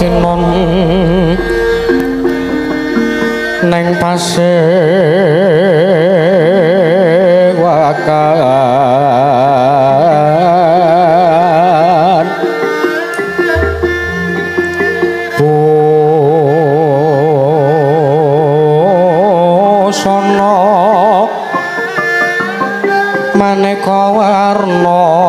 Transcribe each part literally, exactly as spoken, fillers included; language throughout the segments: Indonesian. tinon neng pase wakan busana maneka warna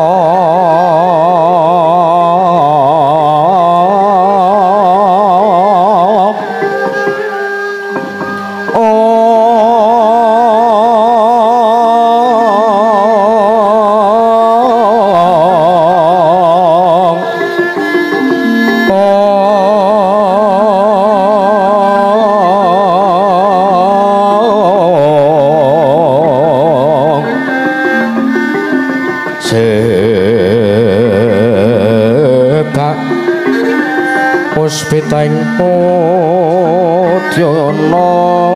puspiteng putyana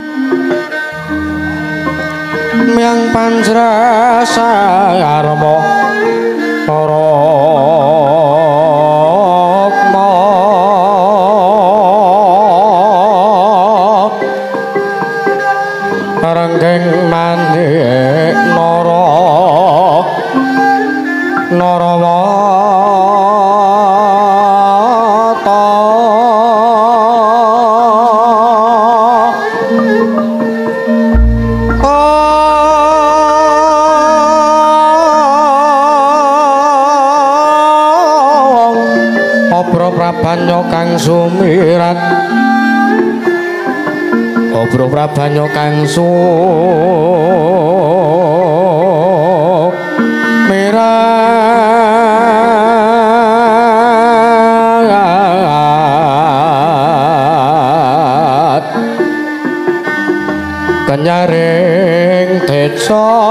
miyang panjrasa arma parakma ranggeng manik nara narawa Prabanya kang sumirat obro prabanya kang sumirat kenyaring teca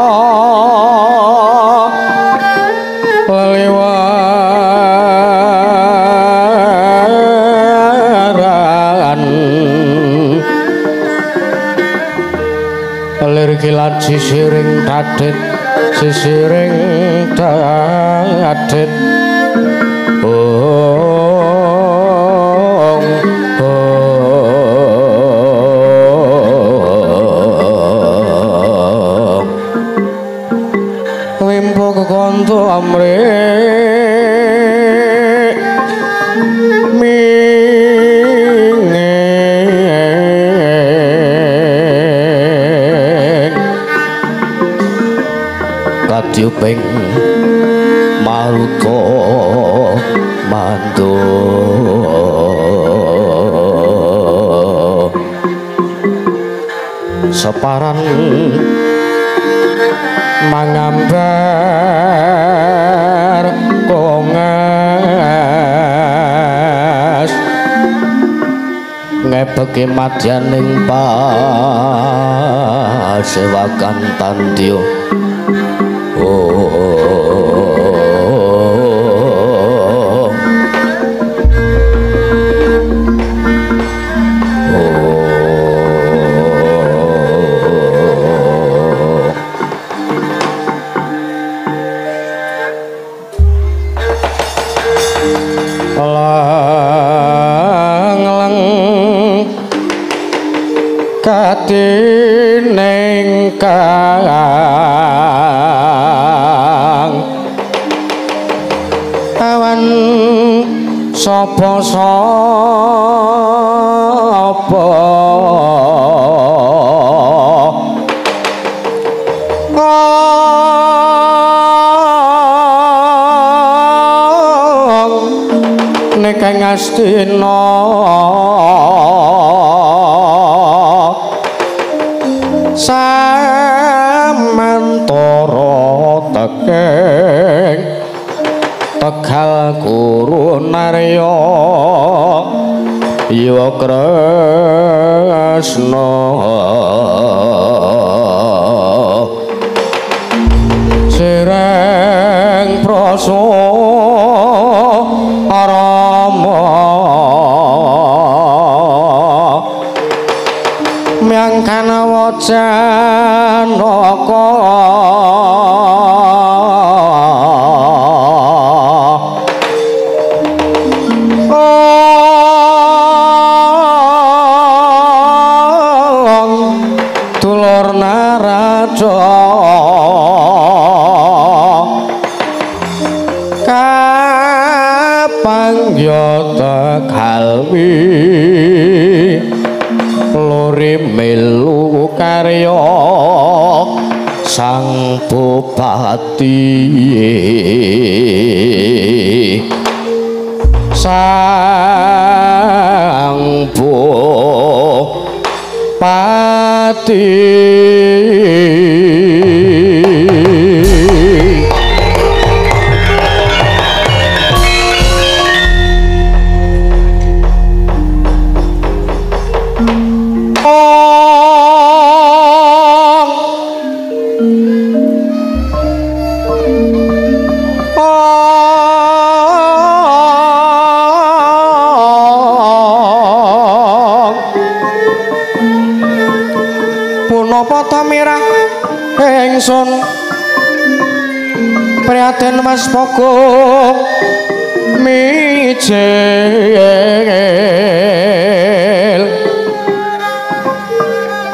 kilat sisiring dadit sisiring dadit ong ong wimpo kekonto amrik Diuping maruta mandu separan mangambar kongas ngebeki madyaning pasewakan tandya lang-lang katining kang awan sapa-sapa kang astina samantara tekeng tegal kurunarya ya Kresna sireng prasa kana wacanaka oh kapang yo tekalwi luri melu karya sang bupati sang bupati. Ingsun prihatin Mas Pogong mijil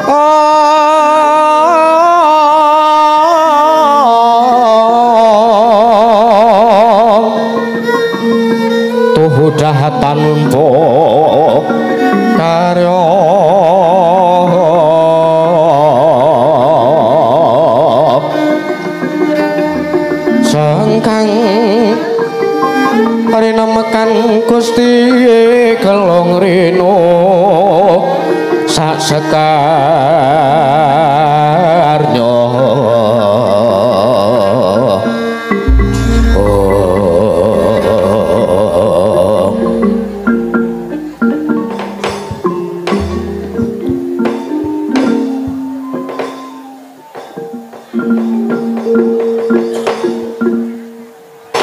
oh tuhu dahatan untuk karya Gusti kelong rino sak sekarnyo oh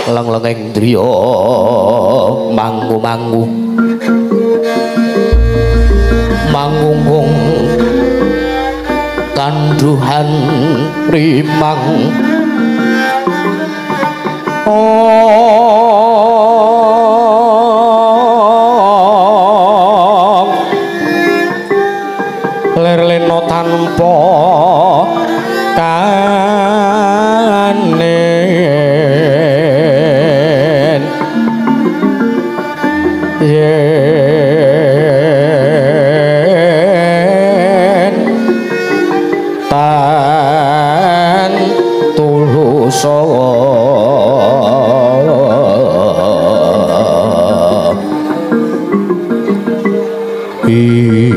leng-lengeng driya mangu-mangu mangunggung kanduhan primang oh lerleno tanpa kane yen tan tuluso ing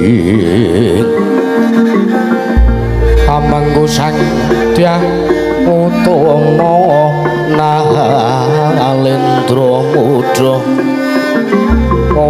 amangku sadya utungna nalendra mudha ong ong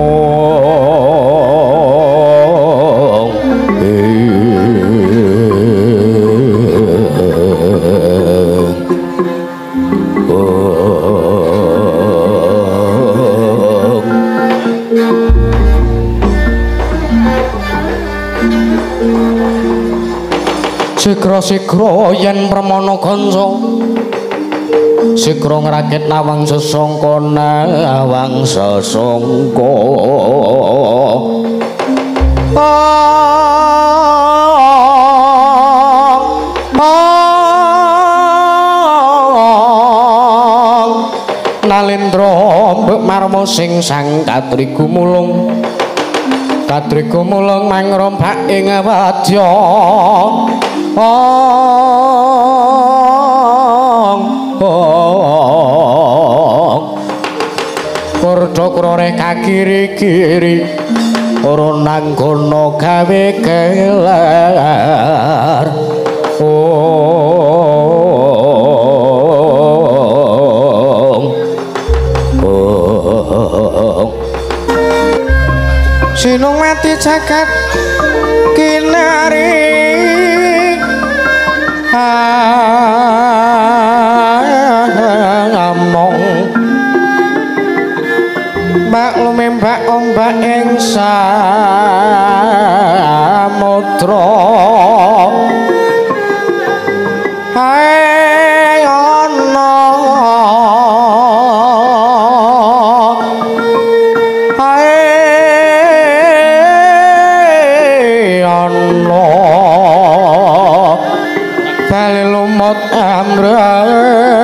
sikra-sikra yen permana gansa sikra ngrakit nawang sesangka nawang sesangka bang bang nalendra mbek marma sing sang katriku mulung katriku mulung mangrompak ing wadya Kordo krore kakiri-kiri ora nang kono gawe kelar ong ong sinung mati jagat kinari mbak ombak ing samudra ae ana ae một em rơi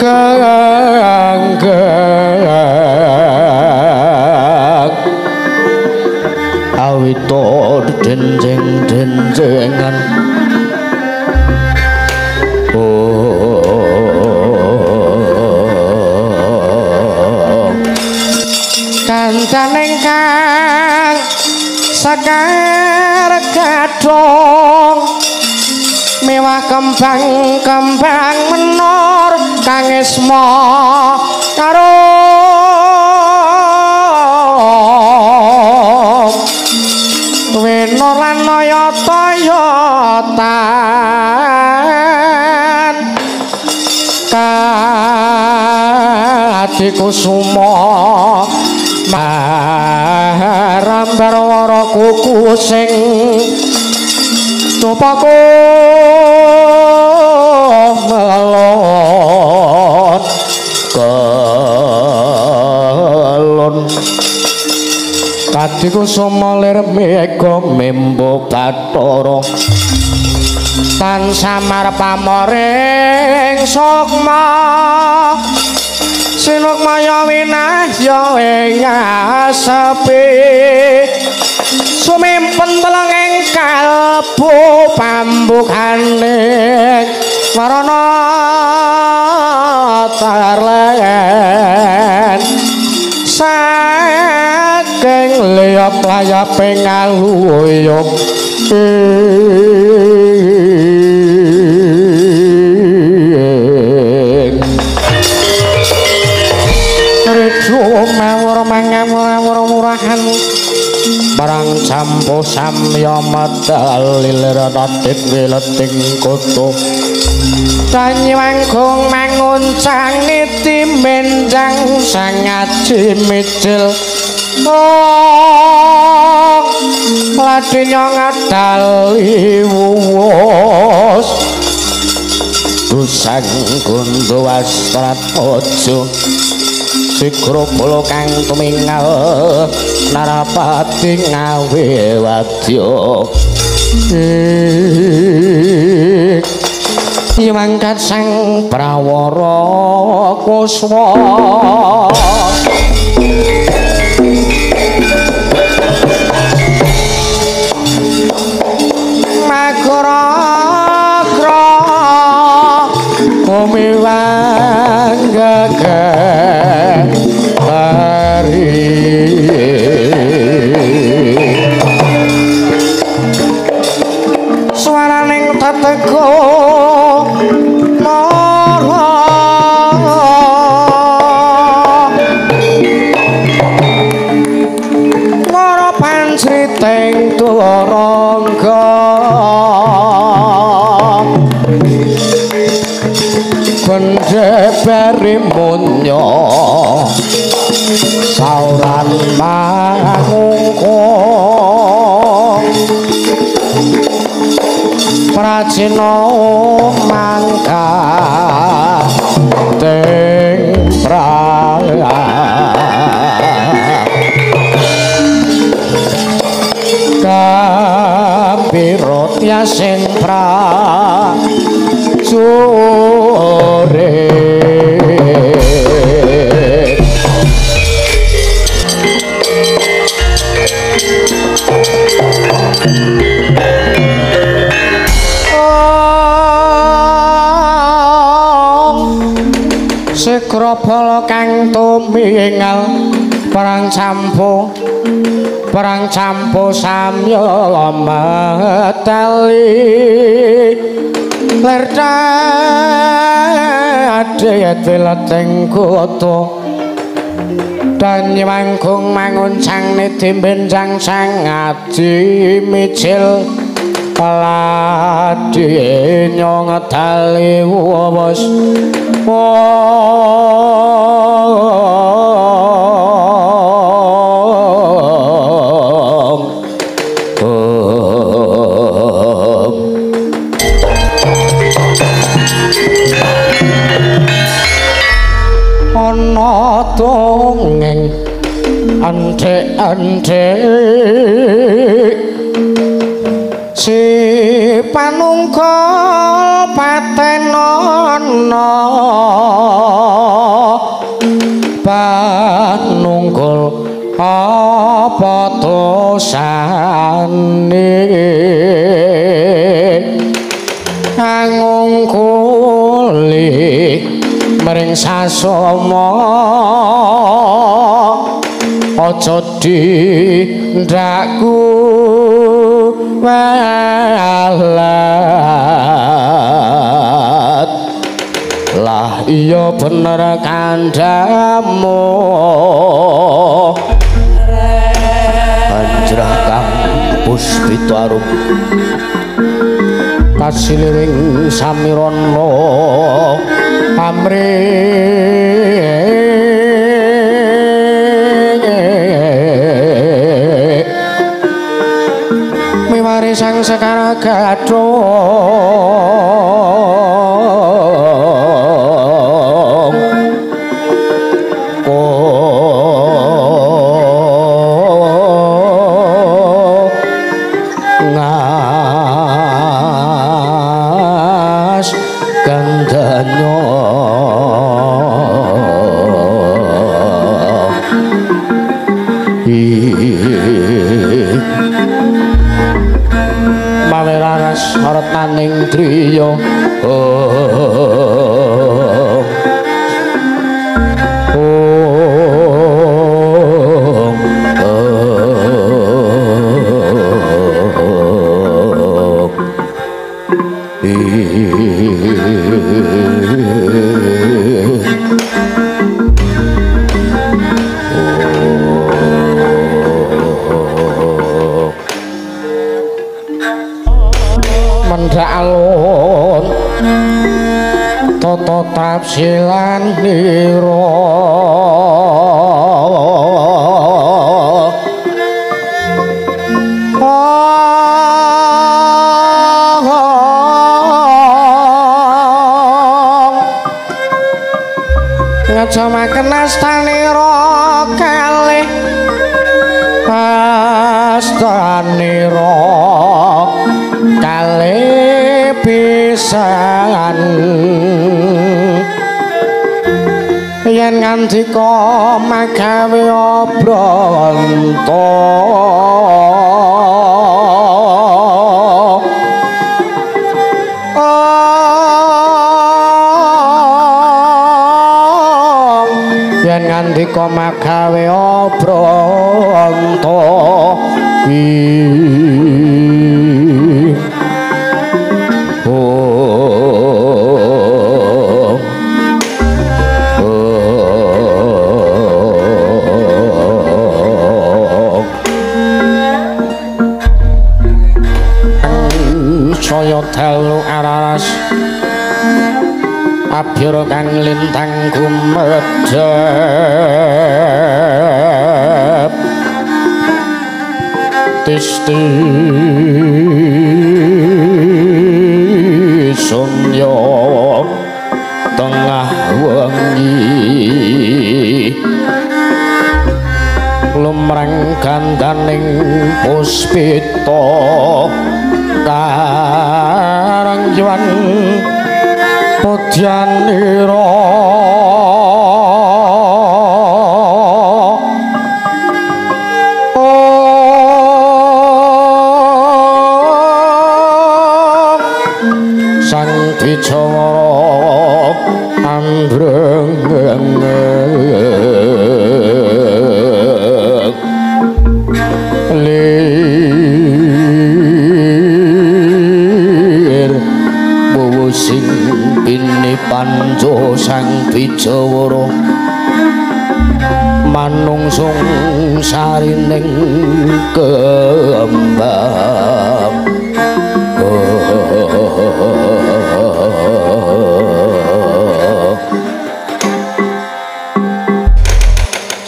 càng càng awi to trên trên trên trên Kancaning kang sakar gadhong mewah kembang-kembang menor kang esma karo wena lan toyotan Katikusuma marambar wara kuku sing copaku melon kelon katiku sumalir mega membo katoro tan samar pamoring sukma Sinukmaya winahya ing asepi sumimpen teleng ing kalbu pambukane warana tarlen saking liyap layaping aluyuk mawur mangamur murahan barang sampo samya medal liratit wileting kutu tanyi wanggung manguncang niti menjang sangaji mijil oh ladinya ngadali wuwus dusang gundu wasrat ojo sikro pulo kang tumingal narapati ngawe wadya iya mangkat sang prawara kuswa magara kra kumiwang gaga suaraning tetego mara mara pancriteng turangga gendebari munya sauran mangkung prajina mangka teng prala kapirot ya sing prajure Sikrabala kang tumingal perang campo perang campo samya meteli lerdadit wileteng kutu dan nyemanggung manguncang niti benjang sangaji mijil ladinya ngedali wawos wong om ana dongeng anthik-anthik si panungkul pate Ning sasoma aja dindakku walat. Lah iya bener kandhamu panjrah kang puspita arum tasiliring samirana pamring miwari sang sekara gadhong oh ngas gandanyo Retaning driya oh oh oh alon toto tafsilan niro ngaco makan astaniro kalih astaniro kalih pisan yen ngandika magawe obranta oh yen ngandika magawe obranta dalu araras abjara kang lintang gumedhep tisti sunya tengah wengi lumrang gandaning puspita tarang jiwan pudyanira oh sang Dwijawara ambrengeng sing bini panjo sang Dwijawara manungsung sarining kembang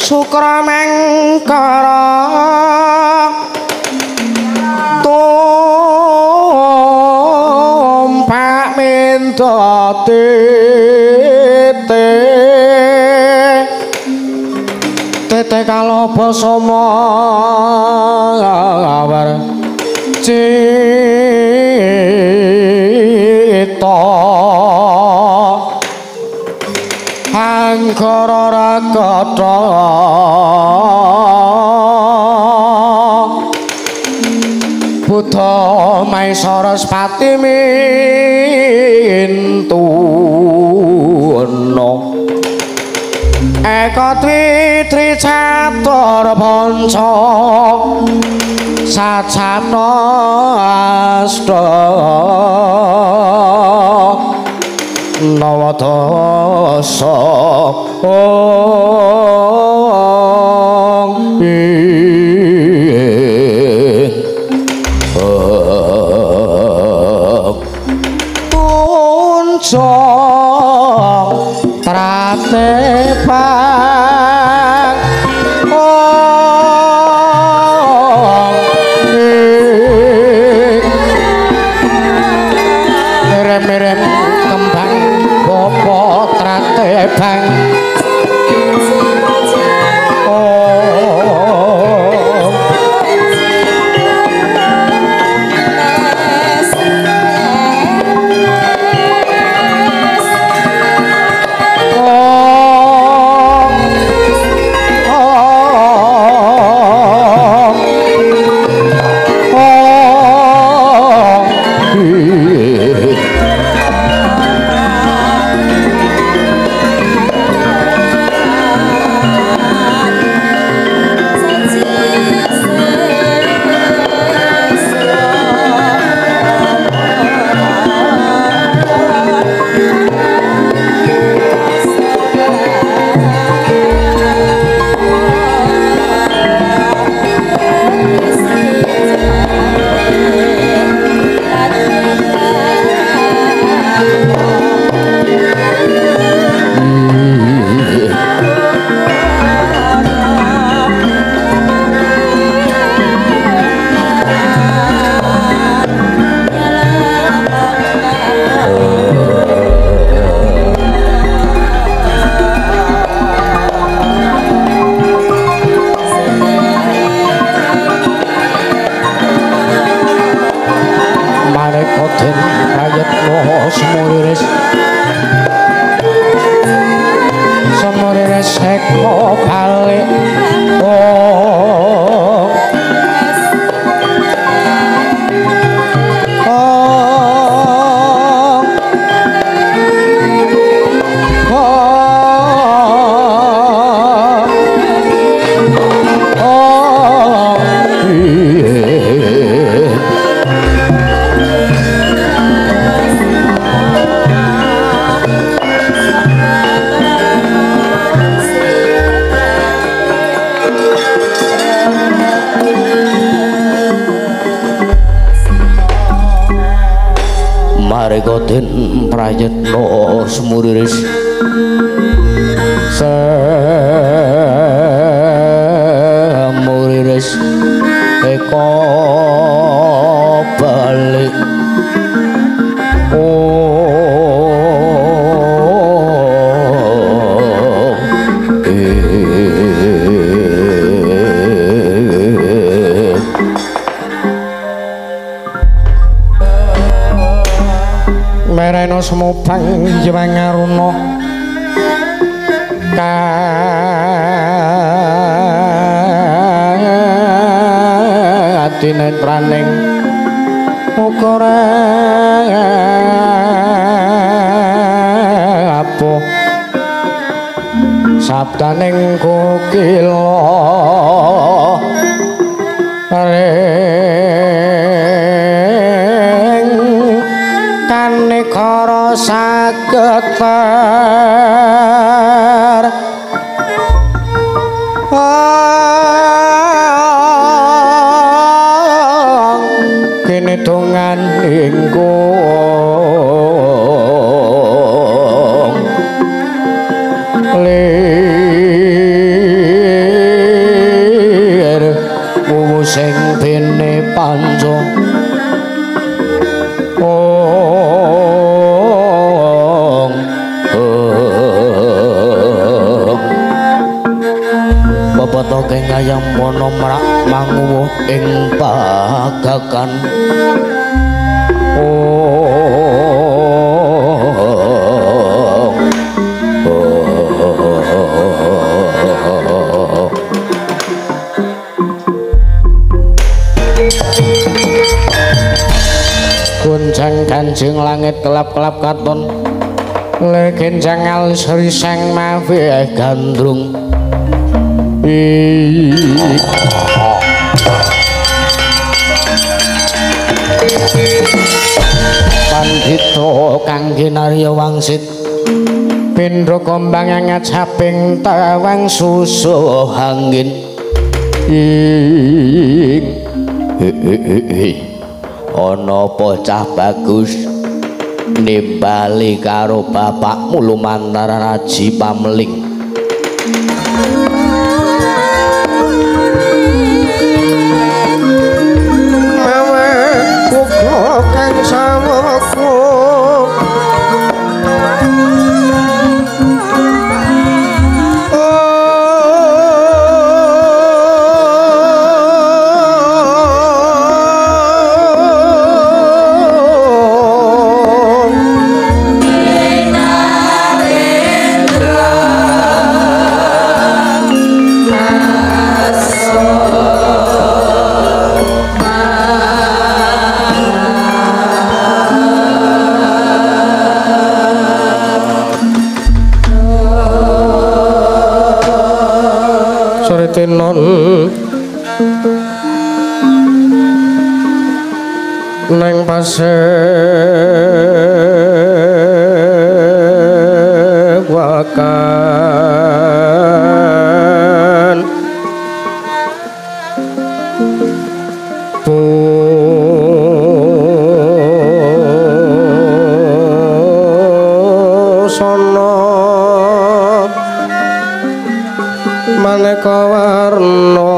Sukramengkara tete tete kalau bersama kabar cita angkara rakata buta Nyai Saraswati mintuna eka twitri catur panca sajana asta nawadasa ong piye tunca tratepang ong merem-merem kembang Bopo tratebang oh Marikoten Prayatno Semuriris Semuriris eko balik oh mereno semupang jemang aruno kati netraning ukura apa sabdaning kokila reng kanekara saketar kene dongan ingkung lir mumu sing bene panco ong bebetoke ngayam wana mrak manguwuh ing pagakan oh oh Jeng langit kelap-kelap katon legen jangal seri sang maweh gandrung pandhita kangge narya wangsit pindha kembang angat saping tawang susuh angin ana bocah bagus nimbali karo bapakmu lumantar Raji Pamling. Tenon nang pasir wakan pusana maneka warna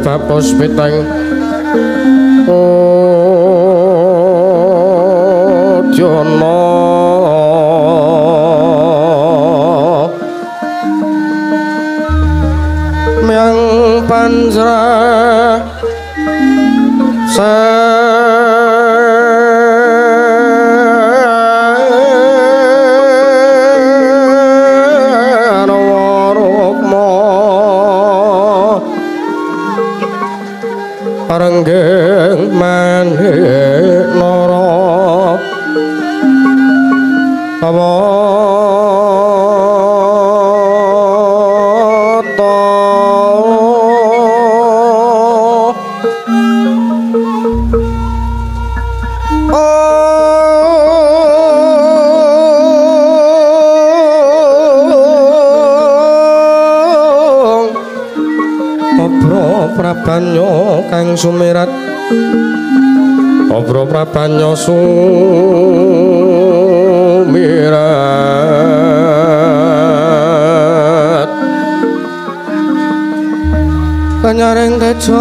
sebapos petang oh jono yang panjra Parenggeng manik loro apa ta Prabanya kang sumirat obro prabanya sumirat kanyaring tejo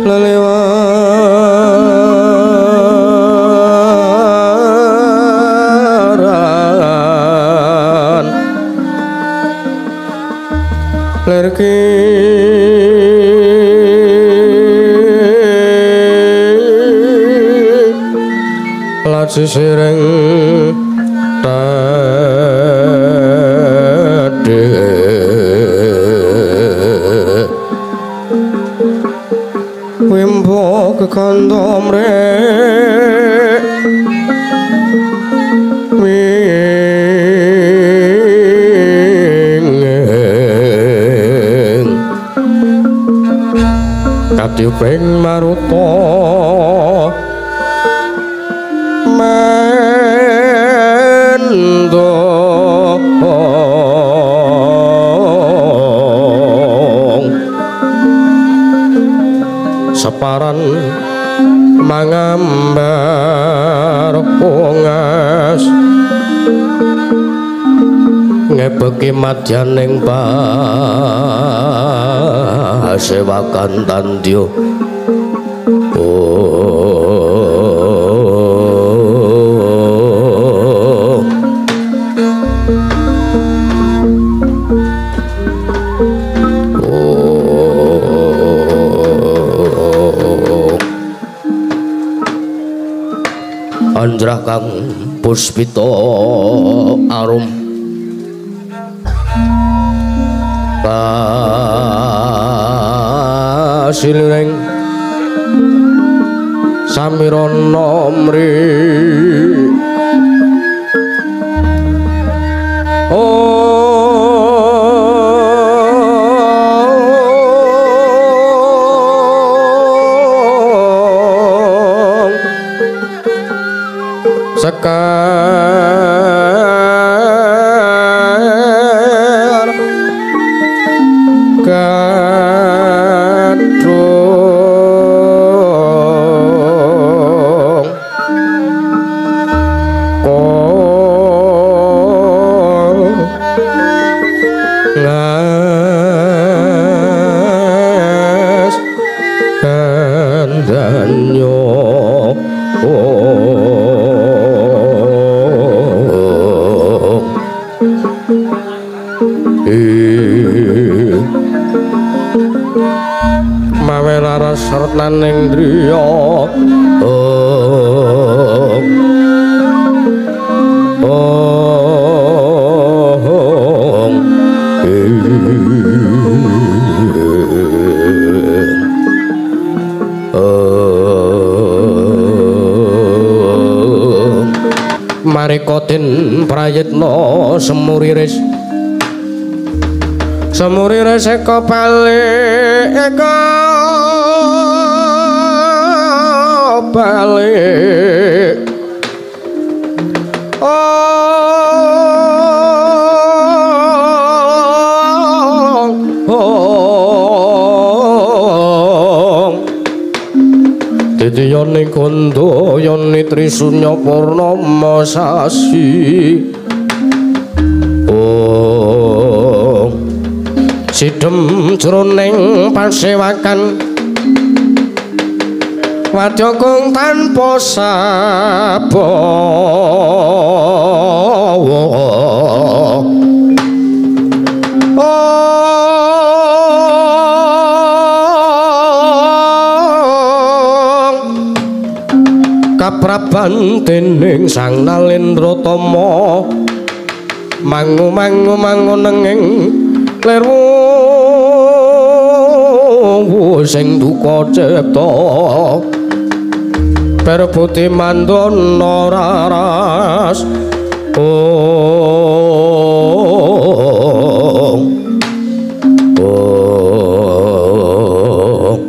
lelewaran lerki sisireng tade wimbo kekanda mrek wingeng katiping maruta mendong separan mangambar pungas ngebeki madyaning pasewakan tandya Anjrah kang puspita arum pasiling samirana mri sekar kadung kolas kandanyo mawe laras sertan ing driya ong marika den prayitna semuriris semurire seka balik eka balik oh oh didiyane kondo yane trisunya purnama sasi sidem jroning pasewakan wadya kang tanpa sabawa ong kapraban dening Sang Nalendratama mangu-mangu mangu nenging kleru sing duka cipta perbuti mandana raras ong ong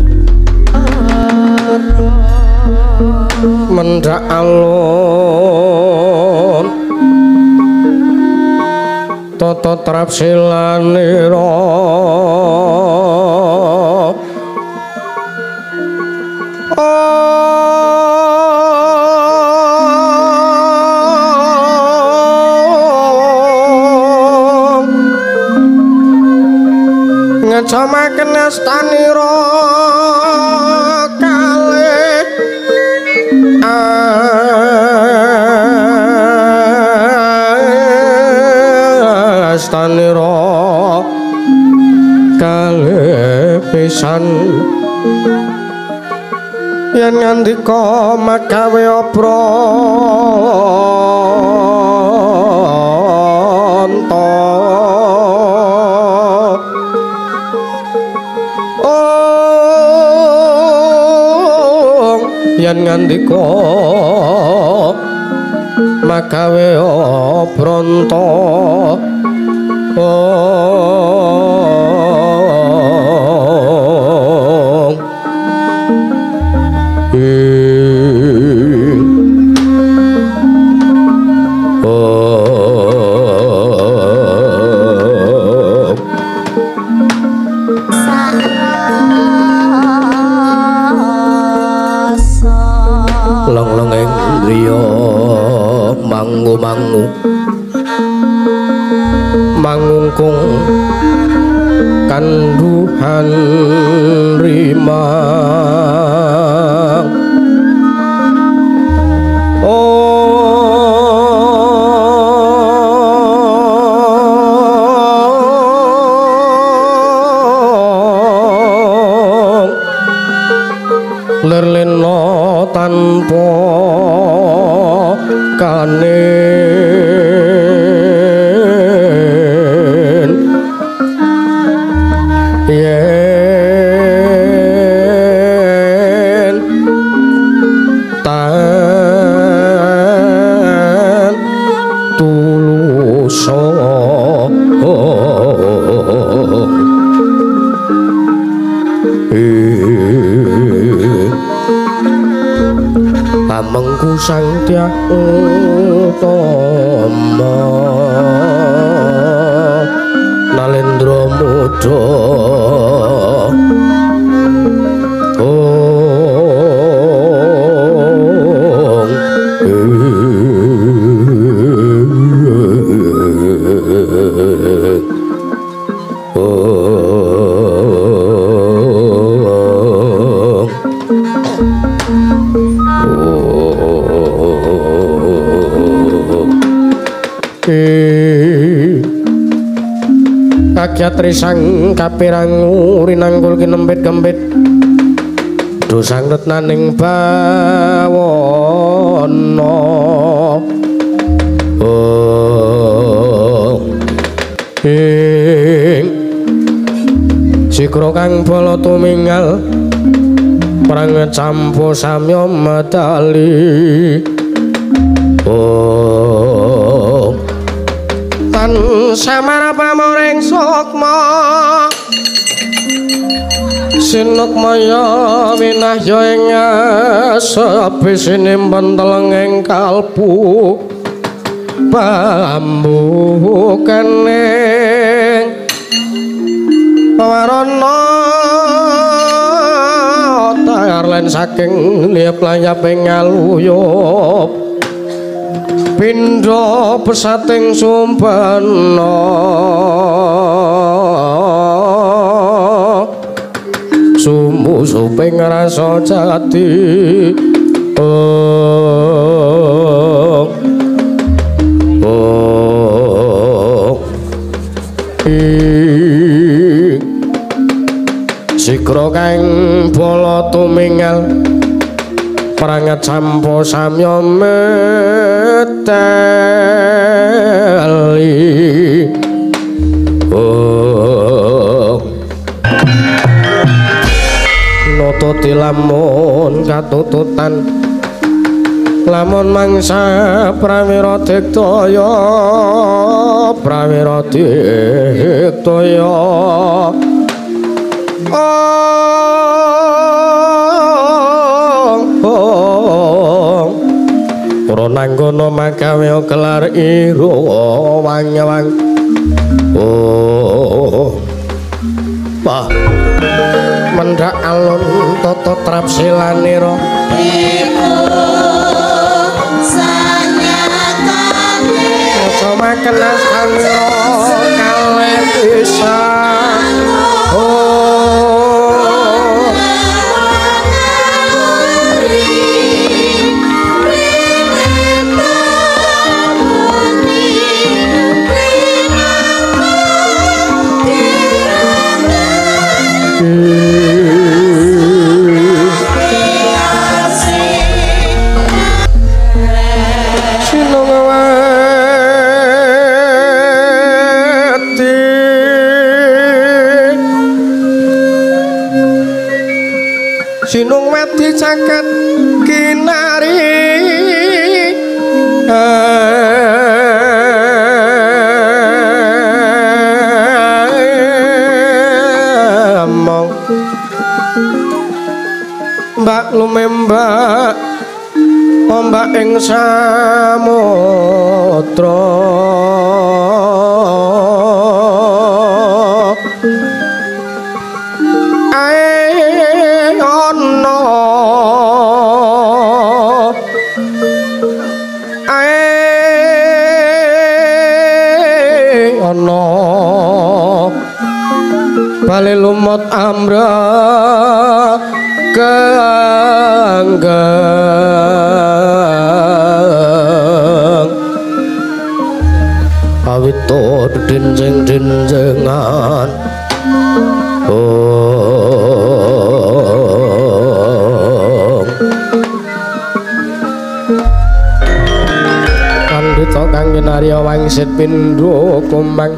mendhak alon tata trap silanira ngecamaken astanira kalih astanira kalih pisan yen ngandika makawe opranta yen ngandika makawe opranta ong langkung kanduhan rimang oh lerleno tanpa kane Amengku Sang Tya Utama Nalendra Muda Om Kakyat risang kapirang urinanggul kinempit-kempit dosang retnaning bawana ing sikra kang bala tumingal prang campo samya medali oh samara pamoreng sukma sinukmaya winahya ing asepi sinimpen telenging kalbu bambu kening warana tayar lan saking liap layap ing aluyup pindha pesating sumpena sumusuping rasa jati oh oh sikra kang bala tumingal perangat sampo samyo metali oh nututi lamun katututan lamun mangsa prawira diktaya prawira diktaya ora nanggono mangkawe kelar ira wang-wang oh pah mendhak alon tata trap silanira iku sanyatane aja makan asanira kalih pisan oh Sinungwati caket kinari among mbak lumembak ombak ing samudra no lumut amroh keanggeng awito dinjeng dinjengan oh kandhita kang winarya wangsit pindho kumang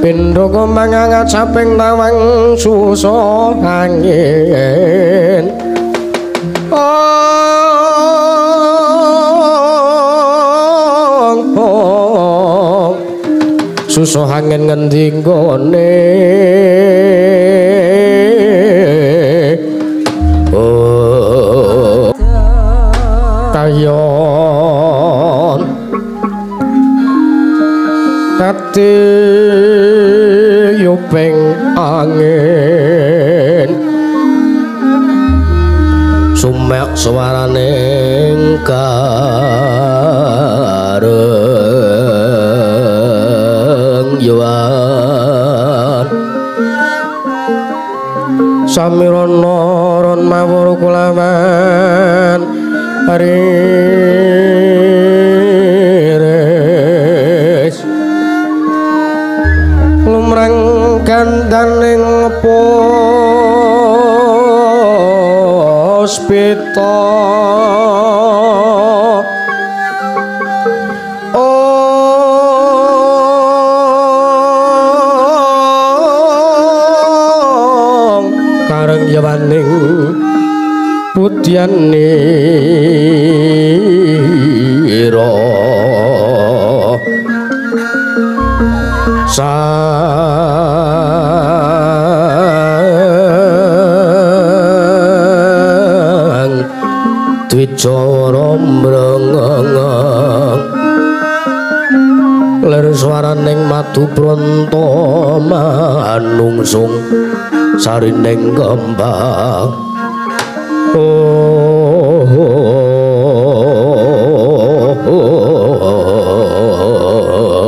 pindho kumbang angat saping tawang suso angin ong ong suso angin ngendi nggone oh kayon kate ping angin sumek suarane kareng yuwan samiron noron mawur kulawan hari kandaning puspita ong kareng yawaning putyane ira Wicara mrengeng lir swaraning madu pronto manungsung sarining kembang oh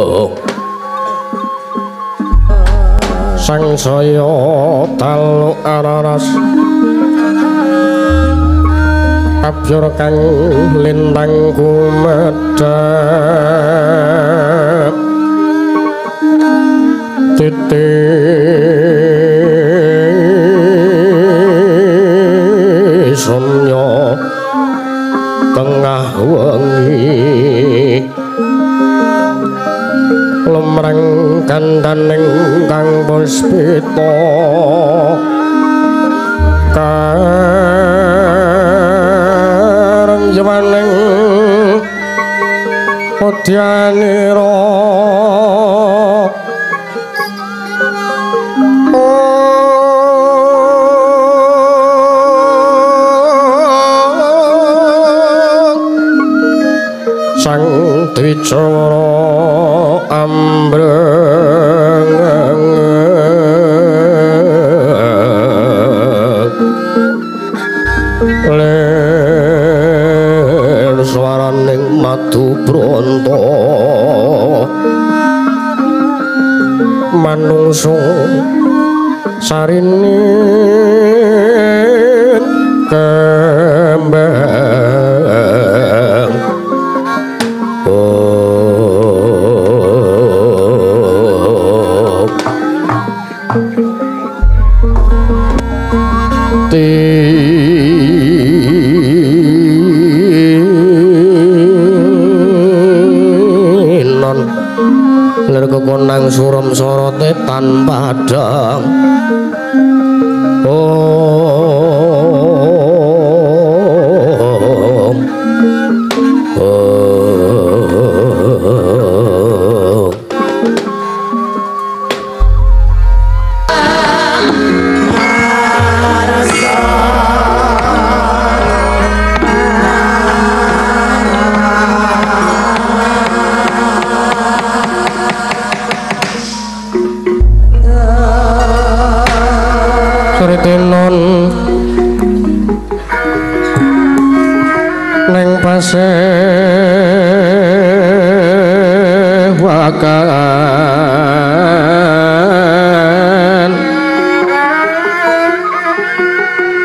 sang saya taluk araras abjur kang lintang kumedhep titik sunya tengah wengi lumreng kandhaning kang puspita jawaning podyanira sang dwicara ambreng madu pronto manungsun sarinin kembang oh nang suram sorote tanpa padang oh oh sewakan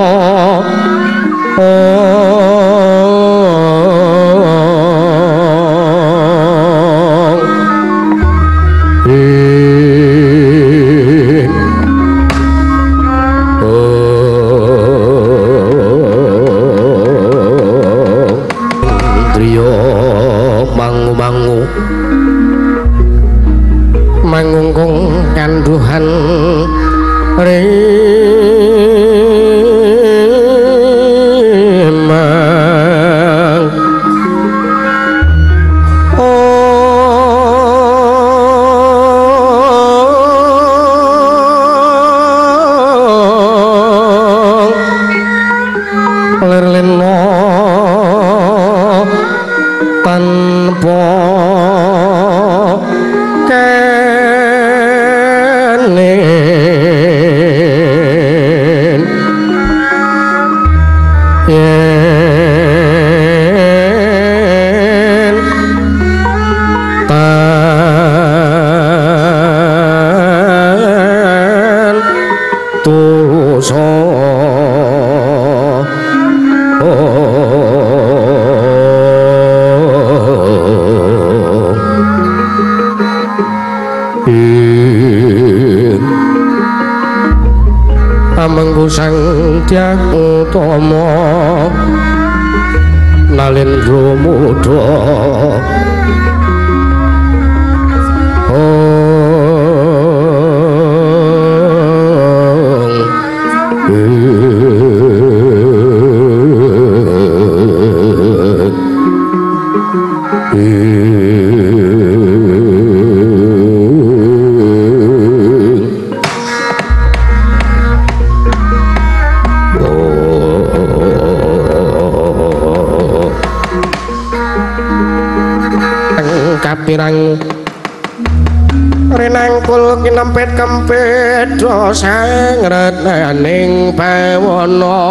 kempet sangrenaning pawana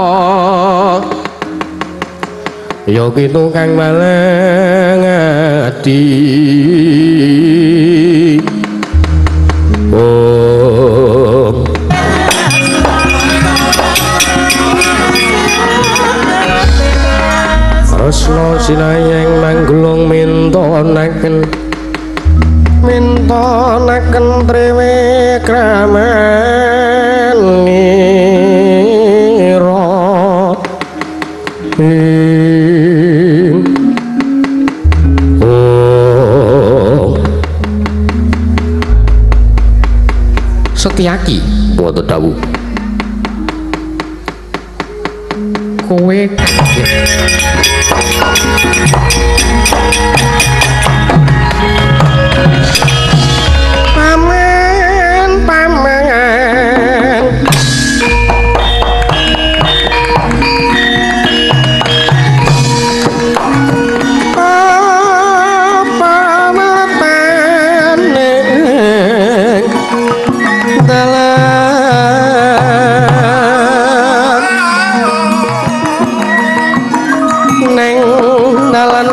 ya kitu kang maleng ati oh Resna sinayeng manggulung mintonaken mintonaken triwe kramanira ing oh Setyaki boten dawuh kowe paman paman apa matane dalan neng dalan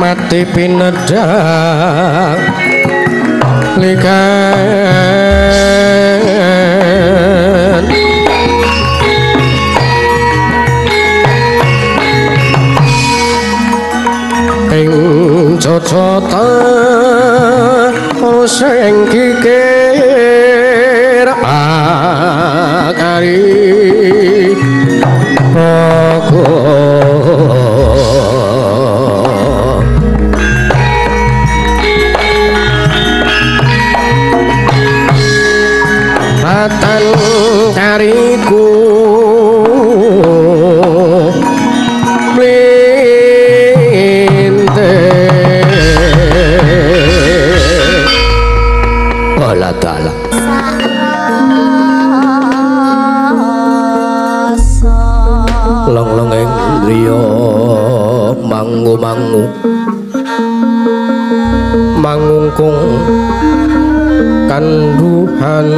mati pinedang likan ing cocotan sing kikir akari Kesehatan cariku mangu mangungkung kanduhan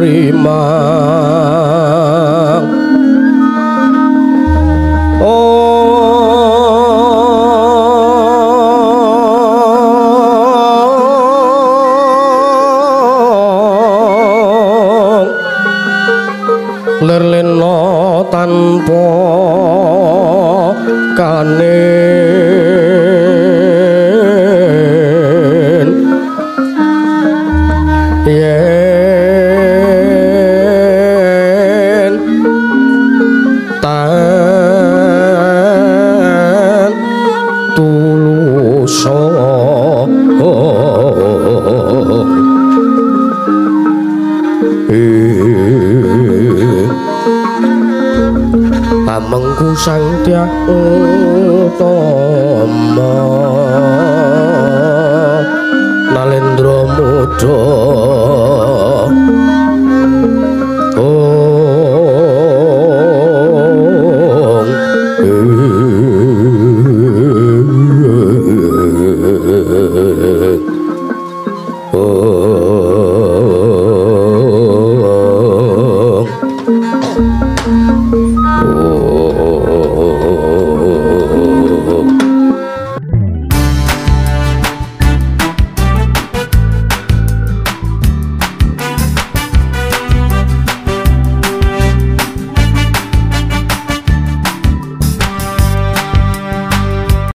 rimang oh lerleno tanpa kanen yen tan tuluso Pamengku Sang Hyang Utama Nalendra Muda.